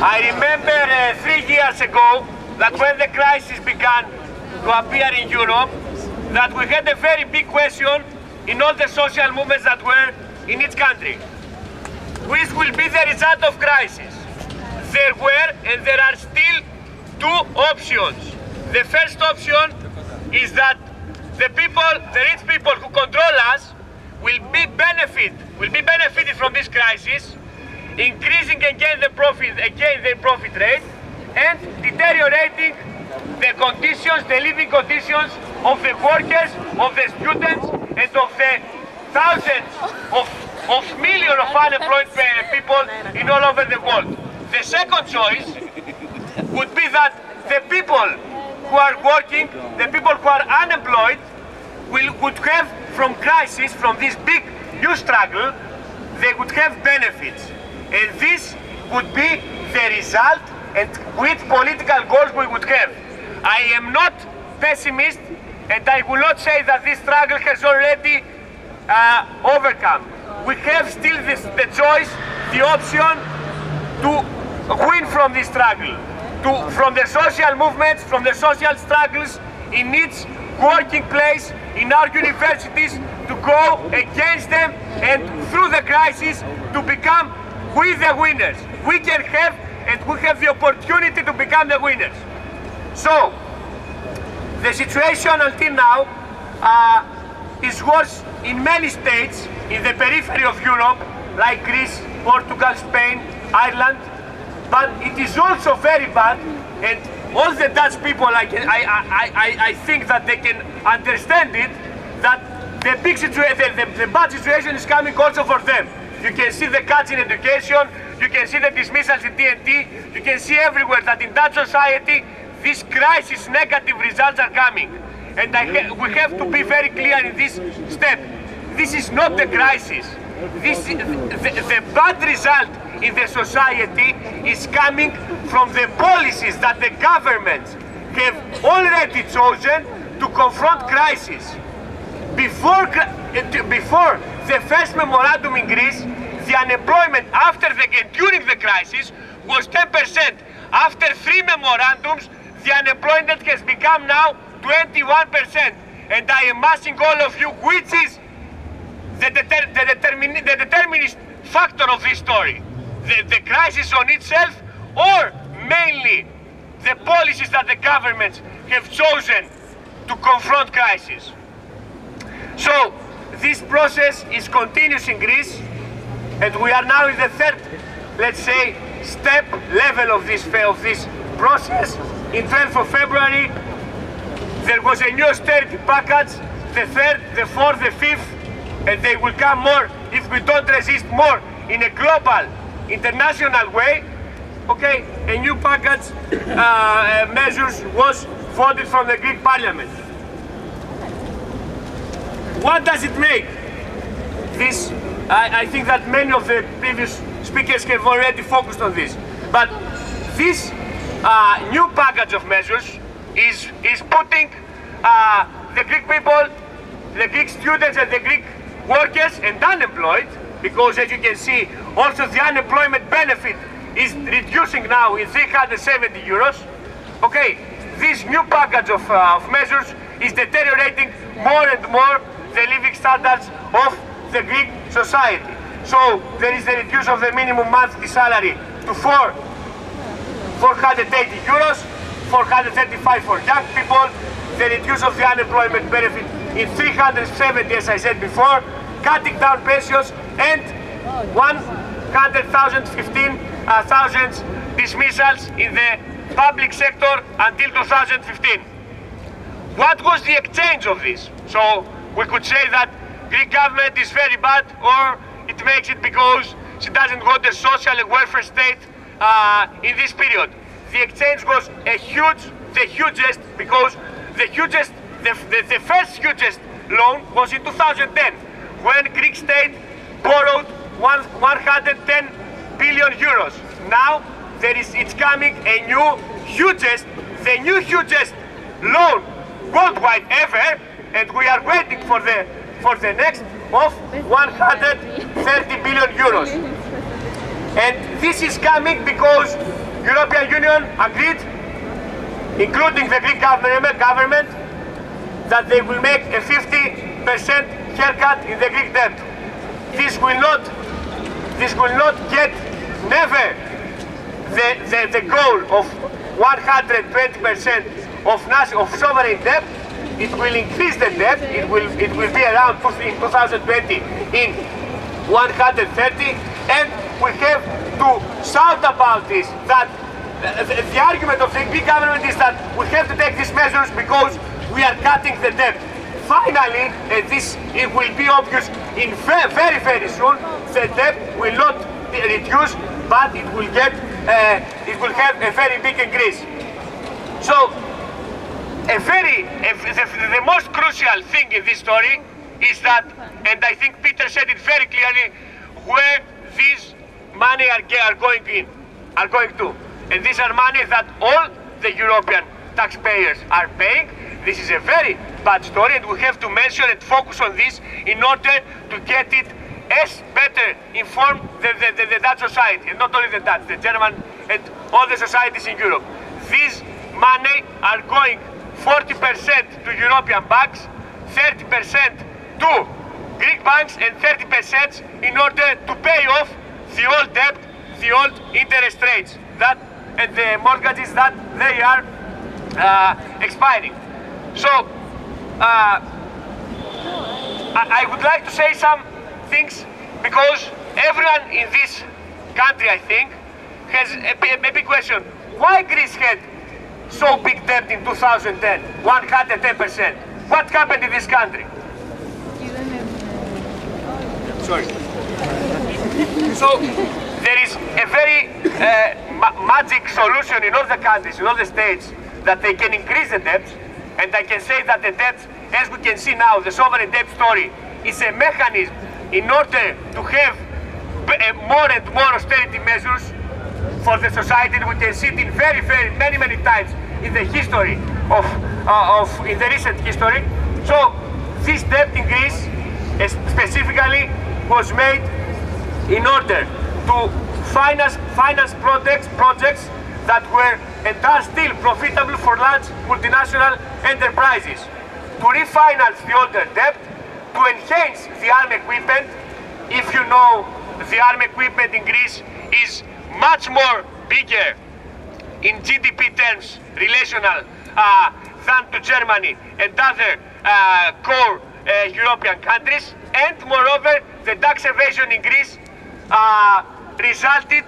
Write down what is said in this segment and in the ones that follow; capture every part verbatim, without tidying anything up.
I remember uh, three years ago that when the crisis began to appear in Europe, that we had a very big question in all the social movements that were in each country. Which will be the result of crisis? There were and there are still two options. The first option is that the people, the rich people who control us, will be benefit, will be benefited from this crisis, increasing again the profit, again the profit rate, and deteriorating the conditions, the living conditions of the workers, of the students, and of the thousands of, of millions of unemployed people in all over the world. The second choice would be that the people who are working, the people who are unemployed, will, would have from crisis, from this big new struggle, they would have benefits. And this would be the result and with political goals we would have. I am not pessimist, and I will not say that this struggle has already uh, overcome. We have still this, the choice, the option to win from this struggle, to, from the social movements, from the social struggles in each working place, in our universities, to go against them and through the crisis to become we the winners. We can have and we have the opportunity to become the winners. So, the situation until now uh, is worse in many states in the periphery of Europe, like Greece, Portugal, Spain, Ireland, but it is also very bad, and all the Dutch people, I, can, I, I, I, I think that they can understand it, that the, big situa the, the, the bad situation is coming also for them. You can see the cuts in education, you can see the dismissals in T N T, you can see everywhere that in Dutch society, these crisis negative results are coming. And I ha we have to be very clear in this step. This is not the crisis. This, the, the, the bad result in the society is coming from the policies that the governments have already chosen to confront crisis. Before, before the first memorandum in Greece, the unemployment after the, during the crisis was ten percent. After three memorandums, the unemployment has become now twenty-one percent. And I am asking all of you, which is the, deter, the, determin, the determinist factor of this story? The, the crisis on itself, or mainly the policies that the governments have chosen to confront crisis? So, this process is continuous in Greece, and we are now in the third, let's say, step level of this, of this process. In twelfth of February, there was a new austerity package, the third, the fourth, the fifth, and they will come more if we don't resist more in a global, international way. Okay, a new package uh, measures was voted from the Greek parliament. What does it make? This, I, I think that many of the previous speakers have already focused on this. But this uh, new package of measures is, is putting uh, the Greek people, the Greek students and the Greek workers and unemployed, because as you can see, also the unemployment benefit is reducing now in three hundred seventy euros. Okay, this new package of, uh, of measures is deteriorating more and more the living standards of the Greek society. So there is the reduction of the minimum monthly salary to four, four hundred eighty euros, four hundred thirty-five for young people, the reduction of the unemployment benefit in three hundred seventy, as I said before, cutting down pensions, and one hundred thousand, fifteen thousand dismissals in the public sector until two thousand fifteen. What was the exchange of this? So, we could say that Greek government is very bad, or it makes it because she doesn't want a social and welfare state uh, in this period. The exchange was a huge, the hugest, because the hugest, the, the, the first hugest loan was in two thousand ten, when Greek state borrowed one, 110 billion euros. Now there is, it's coming a new hugest, the new hugest loan worldwide ever. And we are waiting for the for the next of one hundred thirty billion euros. And this is coming because Union agreed, including the Greek government, that they will make a fifty percent haircut in the Greek debt. This will not, this will not get never the, the, the goal of one hundred twenty percent of, of sovereign debt. It will increase the debt. It will, it will be around in two thousand twenty in one hundred thirty, and we have to shout about this, that the, the argument of the Greek government is that we have to take these measures because we are cutting the debt. Finally, and this it will be obvious in very, very, very soon, the debt will not be reduced, but it will get, uh, it will have a very big increase. So, a very, a, the, the most crucial thing in this story is that, and I think Peter said it very clearly, where these money are, are going in, are going to. And these are money that all the European taxpayers are paying. This is a very bad story, and we have to measure and focus on this in order to get it as better informed the, the, the, the Dutch society, and not only the Dutch, the German and all the societies in Europe. These money are going forty percent to European banks, thirty percent to Greek banks, and thirty percent in order to pay off the old debt, the old interest rates that, and the mortgages that they are uh, expiring. So, uh, I, I would like to say some things, because everyone in this country, I think, has a, a big question. Why Greece had so big debt in two thousand ten, one hundred ten percent? What happened in this country? Sorry. So, there is a very uh, ma magic solution in all the countries, in all the states, that they can increase the debt. And I can say that the debt, as we can see now, the sovereign debt story, is a mechanism in order to have more and more austerity measures for the society. And we can see it in very, very many, many times in the history of, uh, of in the recent history. So this debt in Greece, specifically, was made in order to finance finance projects projects that were and are still profitable for large multinational enterprises, to refinance the older debt, to enhance the arm equipment. If you know, the arm equipment in Greece is much more bigger in G D P terms, relational, uh, than to Germany and other uh, core uh, European countries. And moreover, the tax evasion in Greece uh, resulted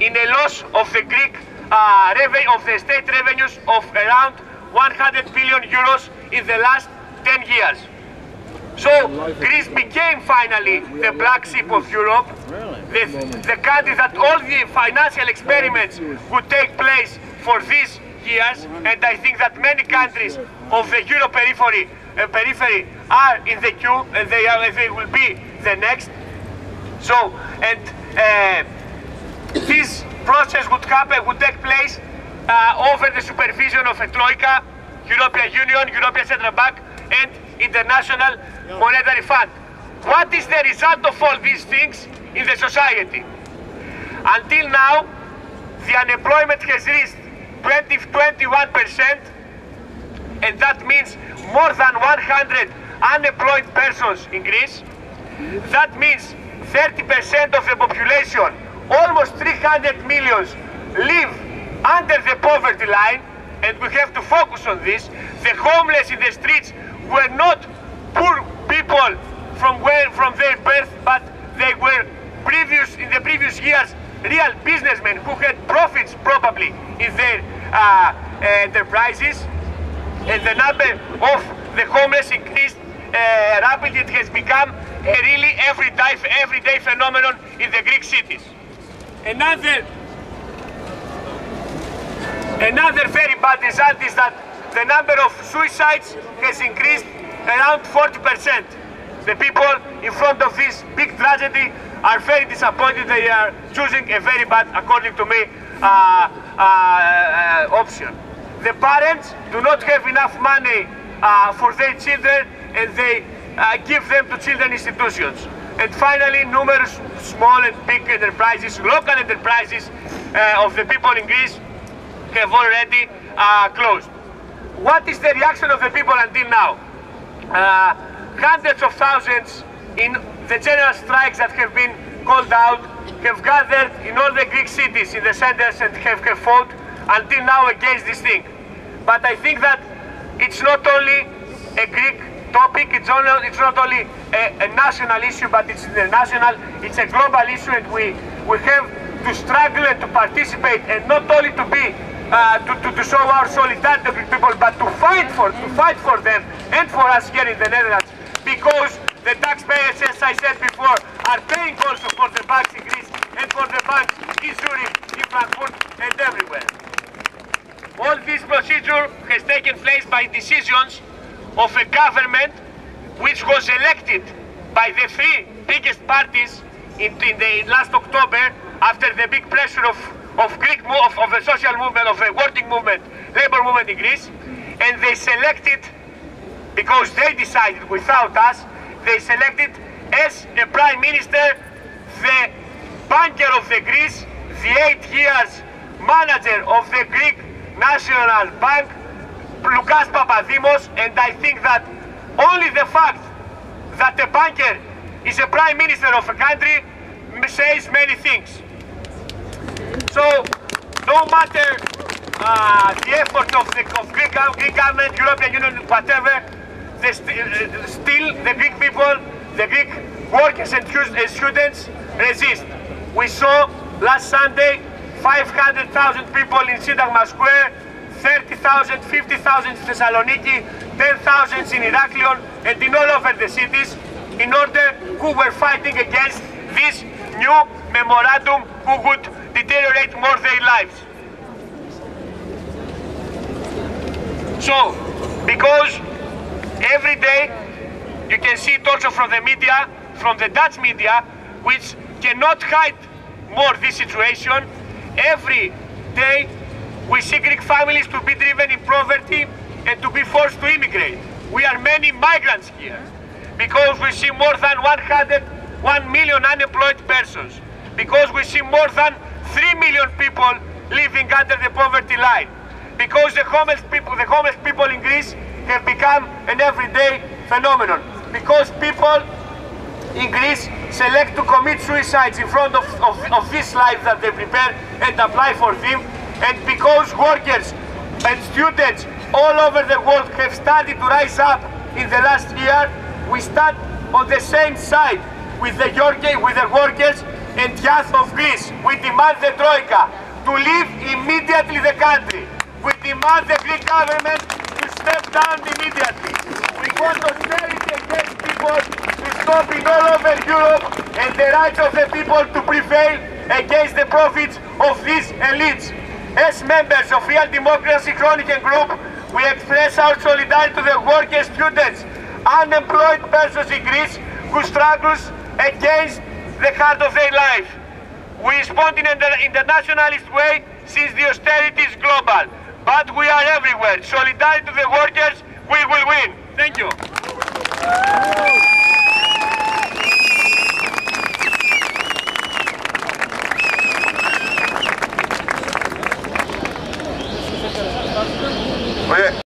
in a loss of the Greek Uh, of the state revenues of around one hundred billion euros in the last ten years. So Greece became finally the black sheep of Europe, the, the country that all the financial experiments would take place for these years. And I think that many countries of the Euro periphery, uh, periphery are in the queue, and they, are, they will be the next. So, and uh, this process would happen, would take place uh, over the supervision of a Troika, European Union, European Central Bank, and International Monetary Fund. What is the result of all these things in the society? Until now, the unemployment has reached twenty, twenty-one percent, and that means more than one hundred unemployed persons in Greece. That means thirty percent of the population, almost three hundred million, live under the poverty line, and we have to focus on this. The homeless in the streets were not poor people from where, from their birth, but they were previous in the previous years real businessmen who had profits probably in their uh, enterprises. And the number of the homeless increased uh, rapidly. It has become a really everyday, everyday phenomenon in the Greek cities. Another, another very bad result is that the number of suicides has increased around forty percent. The people in front of this big tragedy are very disappointed. They are choosing a very bad, according to me, uh, uh, uh, option. The parents do not have enough money uh, for their children, and they uh, give them to children institutions. And finally, numerous small and big enterprises, local enterprises uh, of the people in Greece have already uh, closed. What is the reaction of the people until now? Uh, hundreds of thousands in the general strikes that have been called out have gathered in all the Greek cities, in the centers, and have, have fought until now against this thing. But I think that it's not only a Greek topic, it's, only, it's not only a, a national issue, but it's international, it's a global issue, and we, we have to struggle and to participate, and not only to be Uh, to, to, to show our solidarity to Greek people, but to fight for to fight for them and for us here in the Netherlands, because the taxpayers, as I said before, are paying also for the banks in Greece and for the banks in Zurich, in Frankfurt, and everywhere. All this procedure has taken place by decisions of a government which was elected by the three biggest parties in, in the in last October, after the big pressure of of Greek of, of the social movement, of the working movement, labor movement in Greece, and they selected, because they decided without us, they selected as a prime minister the banker of the Greece, the eight years manager of the Greek National Bank, Lukas Papadimos, and I think that only the fact that a banker is a prime minister of a country says many things. So, no matter uh, the effort of the of Greek, Greek government, European Union, whatever, they st uh, still the Greek people, the Greek workers and students resist. We saw last Sunday five hundred thousand people in Sidagma Square, thirty thousand, fifty thousand in Thessaloniki, ten thousand in Iraklion, and in all over the cities, in order who were fighting against this new memorandum who would deteriorate more their lives. So, because every day, you can see it also from the media, from the Dutch media, which cannot hide more this situation, every day we see Greek families to be driven in poverty and to be forced to immigrate. We are many migrants here, because we see more than one hundred one million unemployed persons, because we see more than three million people living under the poverty line, because the homeless people, the homeless people in Greece have become an everyday phenomenon, because people in Greece select to commit suicides in front of, of, of this life that they prepare and apply for them, and because workers and students all over the world have started to rise up in the last year, we stand on the same side with the, with the workers and youth of Greece. We demand the Troika to leave immediately the country. We demand the Greek government to step down immediately. We want austerity against people to stop in all over Europe, and the rights of the people to prevail against the profits of these elites. As members of Real Democracy Chronic and Group, we express our solidarity to the workers, students, unemployed persons in Greece who struggles against the heart of their life. We respond in an internationalist way, since the austerity is global. But we are everywhere. Solidarity to the workers, we will win. Thank you. Okay.